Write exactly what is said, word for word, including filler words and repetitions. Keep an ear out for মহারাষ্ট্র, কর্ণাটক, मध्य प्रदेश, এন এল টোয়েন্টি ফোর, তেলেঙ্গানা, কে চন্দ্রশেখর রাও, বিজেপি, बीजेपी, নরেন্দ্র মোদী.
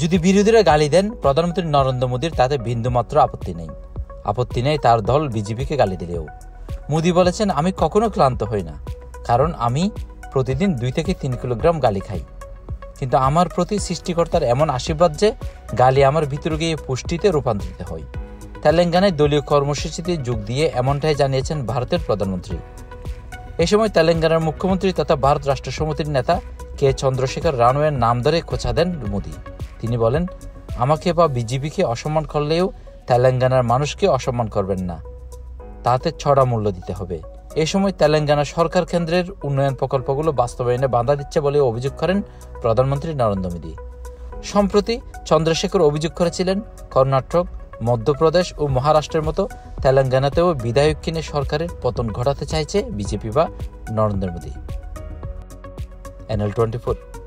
যদি বিরোধীরা গালি দেন প্রধানমন্ত্রী নরেন্দ্র মোদীর তাতে বিন্দুমাত্র আপত্তি নেই। আপত্তি নেই তার দল বিজেপিকে গালি দিলেও। মোদী বলেছেন, আমি কখনো ক্লান্ত হই না, কারণ আমি প্রতিদিন দুই থেকে তিন কিলোগ্রাম গালি খাই। কিন্তু আমার প্রতি সৃষ্টিকর্তার এমন আশীর্বাদ যে গালি আমার ভিতরে গিয়ে পুষ্টিতে রূপান্তরিত হয়। তেলেঙ্গানায় দলীয় কর্মসূচিতে যোগ দিয়ে এমনটাই জানিয়েছেন ভারতের প্রধানমন্ত্রী। এ সময় তেলেঙ্গানার মুখ্যমন্ত্রী তথা ভারত রাষ্ট্র সমিতির নেতা কে চন্দ্রশেখর রাওয়ের নাম ধরে খোঁচা দেন মোদী। তিনি বলেন, আমাকে বা বিজেপিকে অসম্মান করলেও তেলেঙ্গানার মানুষকে অসম্মান করবেন না, তাতে ছড়া মূল্য দিতে হবে। এ সময় তেলেঙ্গানা সরকার কেন্দ্রের উন্নয়ন প্রকল্পগুলো বাস্তবায়নে বাধা দিচ্ছে বলে অভিযোগ করেন প্রধানমন্ত্রী নরেন্দ্র মোদী। সম্প্রতি চন্দ্রশেখর অভিযোগ করেছিলেন, কর্ণাটক, মধ্যপ্রদেশ ও মহারাষ্ট্রের মতো তেলেঙ্গানাতেও বিধায়ক কিনে সরকারের পতন ঘটাতে চাইছে বিজেপি বা নরেন্দ্র মোদী। এন এল টোয়েন্টি ফোর।